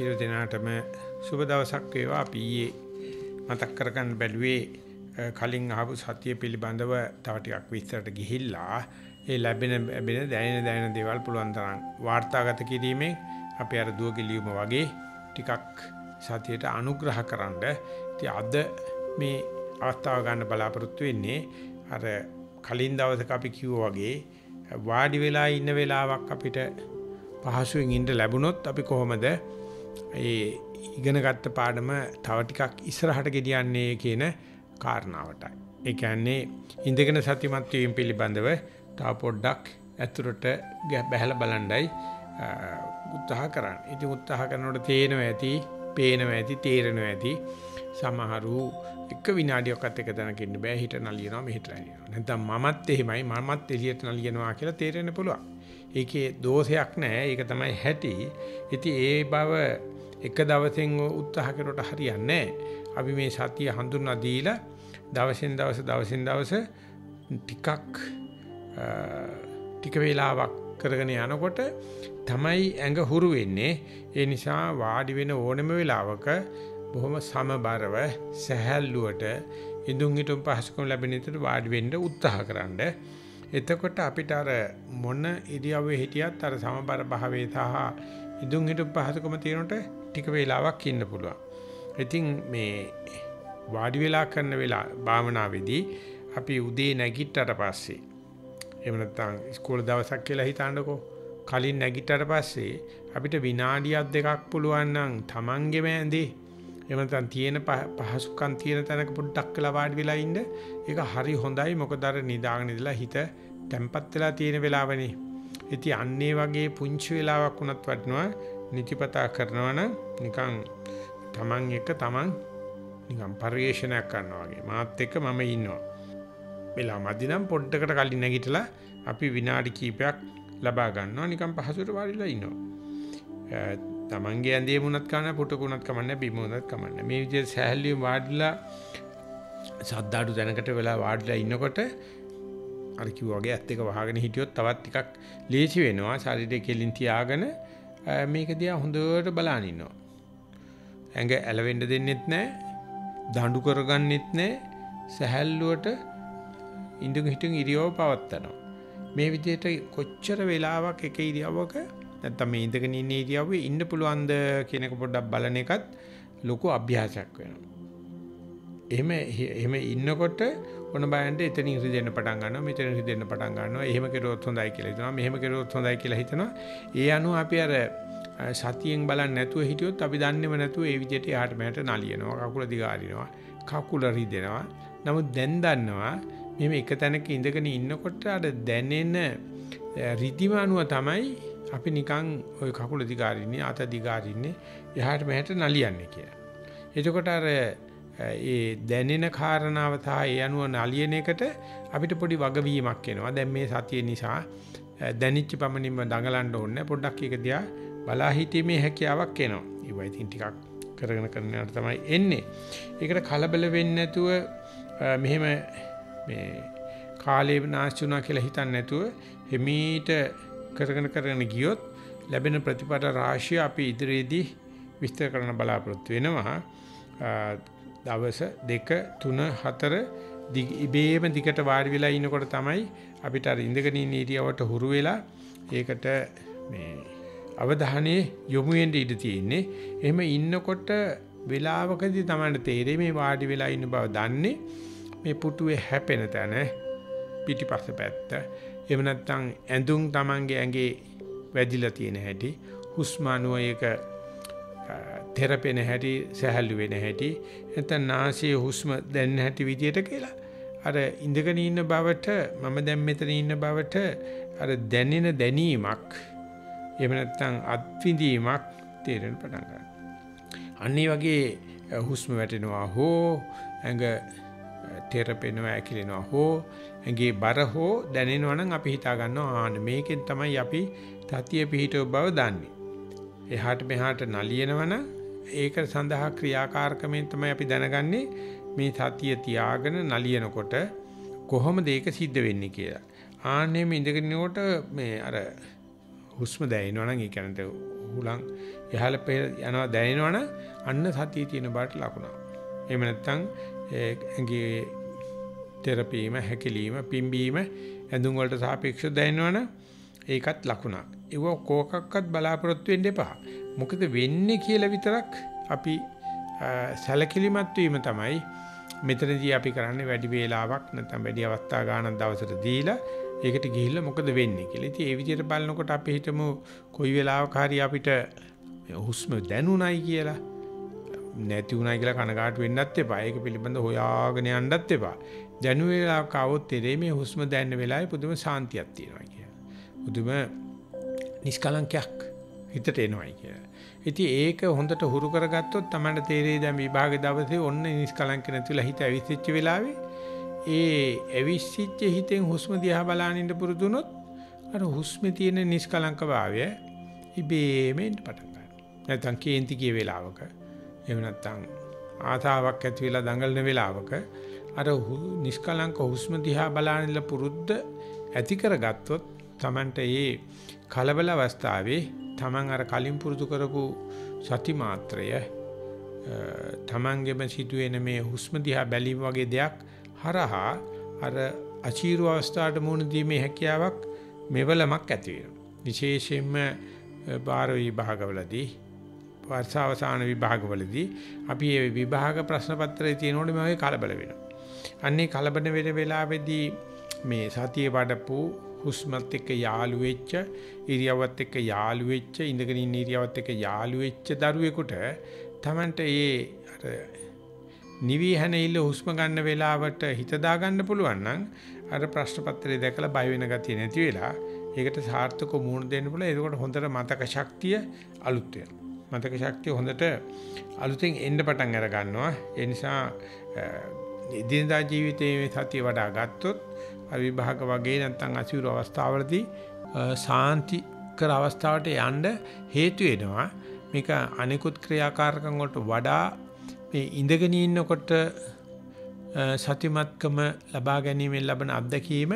සියලු දෙනාටම සුබ දවසක් වේවා. අපි මතක් කරගන්න බැලුවේ කලින් අහපු සතිය පිළිබඳව තව ටිකක් විස්තරට ගිහිල්ලා ඒ ලැබෙන දැනෙන දේවල් පුළුවන් තරම් වාර්තාගත කිරීමෙන් අපි අර දුවගේ ලියුම වගේ ටිකක් සතියට අනුග්‍රහකරනද ඉතින් අද මේ අවස්ථාව ගන්න බලාපොරොත්තු වෙන්නේ අර කලින් දවසක අපි කිව්වා වගේ වාඩි වෙලා ඉන්න වෙලාවක් අපිට පහසුවෙන් ඉන්න ලැබුණොත් අපි කොහොමද ඒ ඉගෙනගත්ත පාඩම තව ටිකක් ඉස්සරහට ගෙනියන්නේ කියන කාරණාවටයි. ඒ කියන්නේ ඉඳගෙන සතිමත් වීම පිළිබඳව තව පොඩ්ඩක් අතුරට බැහැලා බලන්නයි උත්සාහ කරන්නේ. ඉතින් උත්සාහ කරනකොට තේනවා ඇති, පේනවා ඇති, තේරෙනවා ඇති. සමහරු එක විනාඩියක්වත් එක දණක ඉන්න බෑ, හිට නලියනවා මෙහෙට නලියනවා. නැත්නම් මමත් එහෙමයි, මමත් එළියට නලියනවා කියලා තේරෙන්න පුළුවන්. ඒකේ දෝෂයක් නැහැ, ඒක තමයි හැටි. ඉතින් ඒ බව එක දවසෙන් උත්සාහ කරොට හරියන්නේ නැහැ. අපි මේ සතිය හඳුනා දීලා දවසින් දවස ටික වේලාවක් කරගෙන යනකොට තමයි ඇඟ හුරු වෙන්නේ. ඒ නිසා වාඩි වෙන ඕනෙම වෙලාවක බොහොම සමබරව සැහැල්ලුවට ඉදුම් හිටුම් පහසුකම් ලැබෙන විදිහට වාඩි වෙන්න උත්සාහකරනද එතකොට අපිට අර මොන ඉරියව්වේ හිටියත් අර සමබර භාවයේ සහ ඉදුම් හිටුම් පහසුකම තියෙනට ටික වේලාවක් ඉන්න පුළුවන්. ඉතින් මේ වාඩි වෙලා කරන වෙලාව භාවනාවේදී අපි උදේ නැගිට්ටට පස්සේ එහෙම නැත්නම් ඉස්කෝලේ දවසක් කියලා හිතන්නකෝ කලින් නැගිට්ටට පස්සේ අපිට විනාඩියක් දෙකක් පුළුවන් නම් Tamange මෑඳේ එහෙම නැත්නම් තියෙන පහසුකම් තියෙන තැනක පොඩ්ඩක් වෙලා වාඩි වෙලා ඉන්න ඒක හරි හොඳයි. මොකද අර නිදාගෙන ඉඳලා හිත තැම්පත් වෙලා තියෙන වෙලාවනේ. ඉතින් අන්නේ වගේ පුංචි වෙලාවක් වුණත් වටිනවා නිතිපතා කරනවා නම් නිකන් Taman එක Taman නිකන් පරිේශනයක් කරනවා වගේ. මාත් එක්ක මම ඉන්නවා. වෙලාව මදි නම් පොඩ්ඩකට කලින් නැගිටලා අපි විනාඩි කිහිපයක් ලබා ගන්නවා නිකන් පහසුවට වාඩිලා ඉන්නවා. තමන්ගේ ඇඳේ මුණත් කමන්නේ පුටුකුණත් කමන්නේ බිම මුණත් කමන්නේ මේ විදිහට සැහැල්ලුවේ වාඩිලා සද්දාඩු දැනකට වෙලා වාඩිලා ඉන්නකොට අර කිව්වා වගේ ඇත්ත එක වහගෙන හිටියොත් තවත් ටිකක් ලේසි වෙනවා. ශරීරයේ කෙලින් තියාගෙන මේක දිහා හොඳට බලන් ඉන්නවා. ඇඟ ඇලවෙන්න දෙන්නෙත් නැහැ, දඬු කරගන්නෙත් නැහැ, සැහැල්ලුවට ඉඳුන් හිටුන් ඉරියව පවත්නවා. මේ විදිහට කොච්චර වෙලාවක් එක ඉරියවක නැත්තම් මේ ඉඳගෙන ඉන්න ඉරියව්වේ ඉන්න පුළුවන්ද කියන එක පොඩ්ඩක් බලන එකත් ලොකු අභ්‍යාසයක් වෙනවා. එහෙම ඉන්නකොට ඔන්න බයන්ට එතනින් හිතෙන්න පටන් ගන්නවා, මෙතනින් හිතෙන්න පටන් ගන්නවා. එහෙම කෙරුවොත් හොඳයි කියලා හිතනවා, මෙහෙම කෙරුවොත් හොඳයි කියලා හිතනවා. ඒ අනුව අපි අර සතියෙන් බලන්නේ නැතුව හිටියොත් අපි දන්නේම නැතුව ඒ විදිහට එහාට මෙහාට නලියනවා, කකුල දිගාරිනවා, කකුල රිදෙනවා. නමුත් දැන් දන්නවා මෙහෙම එක තැනක ඉඳගෙන ඉන්නකොට අර දැනෙන රිදීම අනුව තමයි අපි නිකන් ওই කකුල දිගාරින්නේ අත දිගාරින්නේ එහාට මෙහාට නලියන්නේ කියලා. එතකොට අර ඒ දැනෙන කාරණාව තමයි ඒ අනුව නලියන එකට අපිට පොඩි වගවීමක් එනවා. දැන් මේ සතිය නිසා දැනෙච්ච පමණින්ම දඟලන්න ඕනේ පොඩ්ඩක් ඒක දිහා බලා හිටීමේ හැකියාවක් එනවා. ඒවා ඉතින් ටිකක් කරගෙන යනකොට තමයි එන්නේ. ඒකට කලබල වෙන්නේ නැතුව මෙහෙම මේ කාලේ නාස්ති වුණා කියලා හිතන්නේ නැතුව හිමීට කරගෙන ගියොත් ලැබෙන ප්‍රතිපල රාශිය අපි ඉදිරියේදී විස්තර කරන්න බලාපොරොත්තු වෙනවා. දවස් 2 3 4 ඉබේම දිගට වාඩි වෙලා ඉනකොට තමයි අපිට අර ඉඳගෙන ඉන්න ඉරියවට හුරු වෙලා ඒකට මේ අවධානය යොමු වෙන්න ඉඩ තියෙන්නේ. එහෙම ඉන්නකොට වෙලාවකදී තමයි තේරෙන්නේ මේ වාඩි වෙලා ඉන්න බව දන්නේ මේ පුටුවේ හැපෙන තැන පිටිපස්ස පැත්ත එහෙම නැත්නම් ඇඳුම් Tamange ඇඟේ වැදිලා තියෙන හැටි, හුස්ම අනුව ඒක තෙරපෙන හැටි, සැහැල්ලු වෙන හැටි, නැත්නම් නාසයේ හුස්ම දැනෙන හැටි විදියට කියලා අර ඉඳගෙන ඉන්න බවට මම දැන් මෙතන ඉන්න බවට අර දැනෙන දැනීමක් එහෙම නැත්නම් අත්විඳීමක් තේරෙන්න පටන් ගන්නවා. අන්න ඒ වගේ හුස්ම වැටෙනවා හෝ ඇඟ තෙරපෙනවා ඇකිලෙනවා හෝ ඇඟේ බර හෝ දැනෙනවා නම් අපි හිතා ගන්නවා ආන්න මේකෙන් තමයි අපි තතිය පිහිටව බව දන්නේ. එහාට මෙහාට නලියනවා නම් ඒක සඳහා ක්‍රියාකාරකමෙන් තමයි අපි දැනගන්නේ මේ තතිය තියාගෙන නලියනකොට කොහොමද ඒක සිද්ධ වෙන්නේ කියලා. ආන්නේ ඉඳගෙනකොට මේ අර හුස්ම දැනෙනවා නම් ඒ කියන්නේ හුලං යහල පෙර යනවා දැනෙනවනම් අන්න සතිය තියෙන බාට ලකුණක්. එහෙම නැත්නම් ඇඟේ තෙරපීම, හැකිලිම, පිම්බීම ඇඳුම් වලට සාපේක්ෂව දැනෙනවනම් ඒකත් ලකුණක්. ඒව කොකක්වත් බලාපොරොත්තු වෙන්න එපා. මොකද වෙන්නේ කියලා විතරක් අපි සැලකිලිමත් වීම තමයි මෙතනදී අපි කරන්නේ. වැඩි වේලාවක් නැත්නම් වැඩි අවස්ථා ගන්න දවසට දීලා ඒකට ගිහිල්ලා මොකද වෙන්නේ කියලා. ඉතින් ඒ විදිහට බලනකොට අපි හිතමු කොයි වෙලාවක හරි අපිට හුස්ම දැනුණයි කියලා නැති වුණයි කියලා කනගාටු වෙන්නත් එපා. ඒක පිළිබඳ හොයාගෙන යන්නත් එපා. දැනුම වෙලාවක આવොත් මේ හුස්ම දැනන වෙලාවේ පුදුම සාන්තියක් තියෙනවා කියලා. පුදුම නිෂ්කලංකයක් හිතට එනවායි කියලා. ඉතින් ඒක හොඳට හුරු කරගත්තොත් තමයි තේරෙයි දැන් විභාග දවසේ ඔන්න නිස්කලංක නැතිලා හිත ඇවිස්සිච්ච වෙලාවේ ඒ ඇවිස්සිච්ච හිතෙන් හුස්ම දිහා බලන ඉඳ පුරුදු වුණොත් අර හුස්මේ තියෙන නිස්කලංක භාවය ඉබේම පටන් ගන්නවා. නැත්නම් කේන්ති කිය වෙලාවක එහෙම නැත්නම් ආතාවක් ඇති වෙලා දඟලන වෙලාවක අර නිස්කලංක හුස්ම දිහා බලන ඉඳ පුරුද්ද ඇති කරගත්තොත් තමයි ඒ කලබල අවස්ථාවේ තමන් අර කලින් පුරුදු කරපු සති මාත්‍රය තමන්ගෙම සිදුවෙන මේ හුස්ම දිහා බැලීම වගේ දෙයක් හරහා අර අචීරු අවස්ථාවට මුහුණ දීමේ හැකියාවක් මෙවලමක් ඇති වෙනවා. විශේෂයෙන්ම බාර විභාගවලදී, වර්ෂාවසාන විභාගවලදී අපි මේ විභාග ප්‍රශ්න පත්‍රයේ තියෙනකොට මේ වගේ කලබල වෙනවා. අන්නේ කලබන වෙන වෙලාවේදී මේ සතිය වඩපු හුස්මත් එක්ක යාළු වෙච්ච, ඉරියව්වත් එක්ක යාළු වෙච්ච, ඉඳගෙන ඉන්න ඉරියව්වත් එක්ක යාළු වෙච්ච දරුවෙකුට තමන්ට ඒ අර නිවි හැනෙයිල හුස්ම ගන්න වෙලාවට හිත දා ගන්න පුළුවන් නම් අර ප්‍රශ්න පත්‍රය දැකලා බය වෙන ගතිය නැති වෙලා ඒකට සාර්ථකව මුහුණ දෙන්න පුළුවන්. ඒකට හොඳට මතක ශක්තිය අලුත් වෙනවා. මතක ශක්තිය හොඳට අලුතෙන් එන්න පටන් අර ගන්නවා. ඒ නිසා එදිනදා ජීවිතයේ මේ සතිය වඩා ගත්තොත් අවිභාග වගේ නැත්නම් අසීරු අවස්ථාවලදී සාන්ති කර අවස්ථාවට යන්න හේතු වෙනවා. මේක අනිකුත් ක්‍රියාකාරකම් වලට වඩා මේ ඉඳගෙන ඉන්නකොට සතිමත්කම ලබා ගැනීමෙන් ලබන අත්දැකීම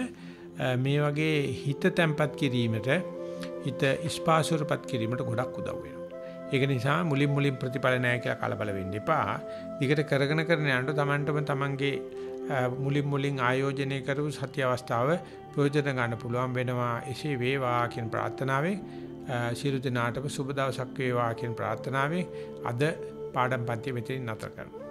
මේ වගේ හිත තැම්පත් කිරීමට, හිත ස්පාසුරපත් කිරීමට ගොඩක් උදව් වෙනවා. ඒක නිසා මුලින් ප්‍රතිඵල නැහැ කියලා කලබල වෙන්න එපා. දිගට කරගෙන යනකොට Tamanටම Tamanගේ මුලින් ආයෝජනය කරපු සත්‍ය අවස්ථාව ප්‍රයෝජන ගන්න පුළුවන් වෙනවා. එසේ වේවා කියන ප්‍රාර්ථනාවෙන් ශිරු දිනාටම සුබ දවසක් වේවා කියන ප්‍රාර්ථනාවෙන් අද පාඩම් පන්ති මෙතනින් නැතර කරනවා.